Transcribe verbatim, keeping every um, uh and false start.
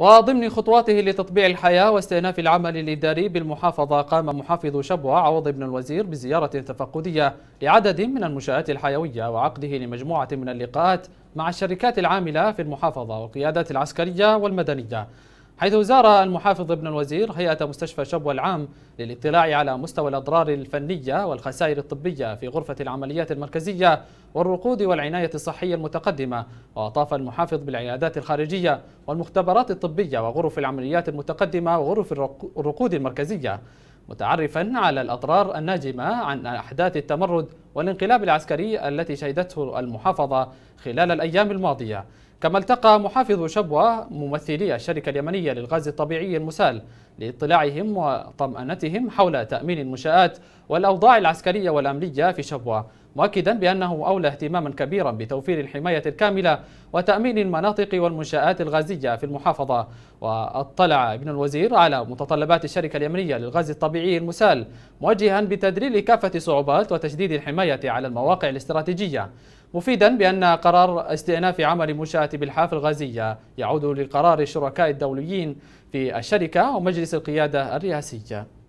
وضمن خطواته لتطبيع الحياة واستئناف العمل الإداري بالمحافظة، قام محافظ شبوة عوض ابن الوزير بزيارة تفقدية لعدد من المنشآت الحيوية وعقده لمجموعة من اللقاءات مع الشركات العاملة في المحافظة والقيادات العسكرية والمدنية، حيث زار المحافظ ابن الوزير هيئة مستشفى شبوة العام للاطلاع على مستوى الأضرار الفنية والخسائر الطبية في غرفة العمليات المركزية والرقود والعناية الصحية المتقدمة، وأطاف المحافظ بالعيادات الخارجية والمختبرات الطبية وغرف العمليات المتقدمة وغرف الرقود المركزية، متعرفا على الأضرار الناجمة عن أحداث التمرد والانقلاب العسكري التي شهدته المحافظة خلال الأيام الماضية. كما التقى محافظ شبوة ممثلي الشركة اليمنية للغاز الطبيعي المسال لاطلاعهم وطمأنتهم حول تأمين المنشآت والأوضاع العسكرية والأمنية في شبوة، مؤكدا بأنه أولى اهتماما كبيرا بتوفير الحماية الكاملة وتأمين المناطق والمنشآت الغازية في المحافظة. واطلع ابن الوزير على متطلبات الشركة اليمنية للغاز الطبيعي المسال، موجها بتذليل كافة الصعوبات وتشديد الحماية على المواقع الاستراتيجية، مفيدا بأن قرار استئناف عمل منشأة بلحاف الغازية يعود لقرار الشركاء الدوليين في الشركة ومجلس القيادة الرئاسية.